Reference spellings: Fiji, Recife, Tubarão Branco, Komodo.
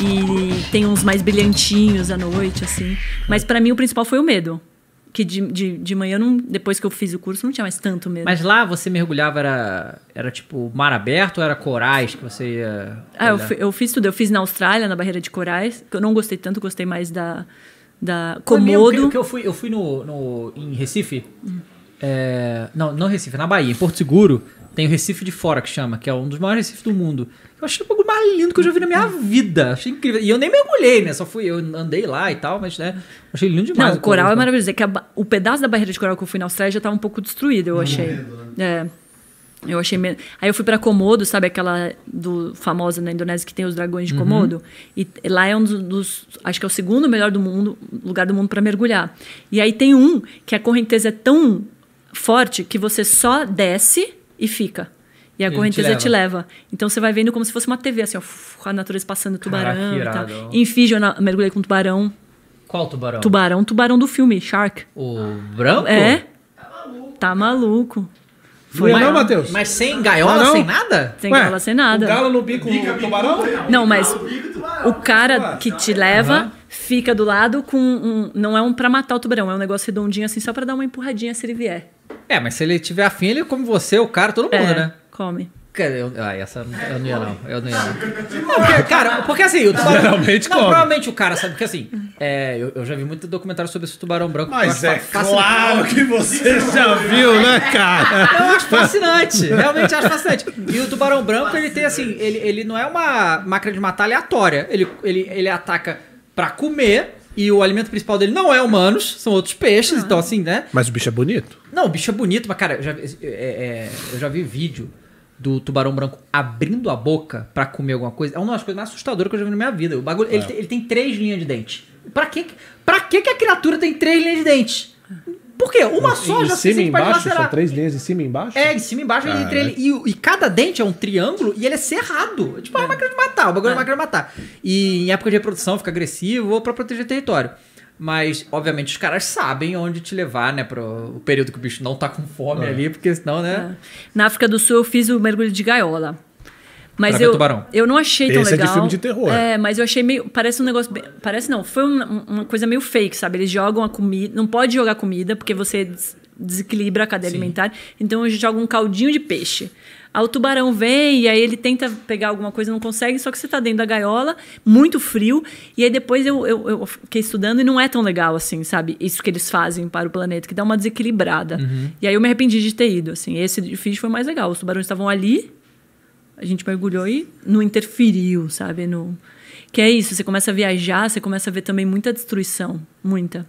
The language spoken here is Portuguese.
E tem uns mais brilhantinhos à noite, assim. Mas pra mim o principal foi o medo. Que de manhã, eu não, depois que eu fiz o curso, não tinha mais tanto medo. Mas lá você mergulhava, era tipo mar aberto ou era corais que você ia... Ah, eu fiz tudo. Eu fiz na Austrália, na barreira de corais. Eu não gostei tanto, gostei mais da Komodo. Mim, eu fui em Recife. É, não Recife, na Bahia, em Porto Seguro. Tem o Recife de Fora, que chama, que é um dos maiores recifes do mundo. Eu achei o bagulho mais lindo que eu já vi na minha vida. Achei incrível. E eu nem mergulhei, né? Só fui, eu andei lá e tal, mas, né? Achei lindo demais. Não, o coral é maravilhoso. É que o pedaço da barreira de coral que eu fui na Austrália já tava um pouco destruído, eu achei. Medo, né? É. Eu achei medo. Aí eu fui pra Komodo, sabe? Aquela famosa na Indonésia que tem os dragões de Komodo. E lá é um dos... Acho que é o segundo melhor do mundo, lugar do mundo pra mergulhar. E aí tem um que a correnteza é tão forte que você só desce... E fica. E a correnteza te leva. Então você vai vendo como se fosse uma TV, assim, ó, a natureza passando tubarão. Caraca, e tal. Em Fiji eu mergulhei com tubarão. Qual tubarão? Tubarão do filme, Shark. O branco? É. Tá maluco. Foi não, Matheus? Mas sem gaiola, sem nada? Sem gaiola, sem nada. O galo no bico do tubarão? Não, mas o cara que te leva fica do lado com um... Não é um pra matar o tubarão, é um negócio redondinho assim, só pra dar uma empurradinha se ele vier. É, mas se ele tiver afim, ele come você, o cara, todo mundo, né? Come. Essa eu não ia, não. Eu não ia, não. Cara, porque assim... O tubarão, geralmente come. Provavelmente o cara sabe, porque assim... Eu já vi muito documentário sobre esse tubarão branco. Mas é claro que você já viu, né, cara? Eu acho fascinante. Realmente acho fascinante. E o tubarão branco, ele tem assim... Ele não é uma máquina de matar aleatória. Ele ataca pra comer... E o alimento principal dele não é humanos, são outros peixes, então assim, né? Mas o bicho é bonito? Não, o bicho é bonito, mas cara, eu já vi vídeo do tubarão branco abrindo a boca pra comer alguma coisa. É uma das coisas mais assustadoras que eu já vi na minha vida. O bagulho, ele tem 3 linhas de dente. Pra que a criatura tem 3 linhas de dente? Por quê? Uma só já se sente pra macerar. São 3 linhas em cima e embaixo? É, em cima e embaixo. E cada dente é um triângulo e ele é serrado. Tipo, é uma máquina de matar. O bagulho é uma máquina de matar. E em época de reprodução fica agressivo ou pra proteger território. Mas, obviamente, os caras sabem onde te levar, né? Pro período que o bicho não tá com fome ali, porque senão, né? Na África do Sul eu fiz o mergulho de gaiola. Mas eu não achei tão legal. Esse é de filme de terror. É, mas eu achei meio... Parece um negócio... Parece não. Foi uma coisa meio fake, sabe? Eles jogam a comida... Não pode jogar comida, porque você desequilibra a cadeia alimentar. Então, eles jogam um caldinho de peixe. Aí o tubarão vem e aí ele tenta pegar alguma coisa, não consegue, só que você tá dentro da gaiola, muito frio. E aí depois eu fiquei estudando e não é tão legal, assim, sabe? Isso que eles fazem para o planeta, que dá uma desequilibrada. E aí eu me arrependi de ter ido, assim. Esse difícil foi mais legal. Os tubarões estavam ali... A gente mergulhou e não interferiu, sabe? Que é isso, você começa a viajar, você começa a ver também muita destruição. Muita.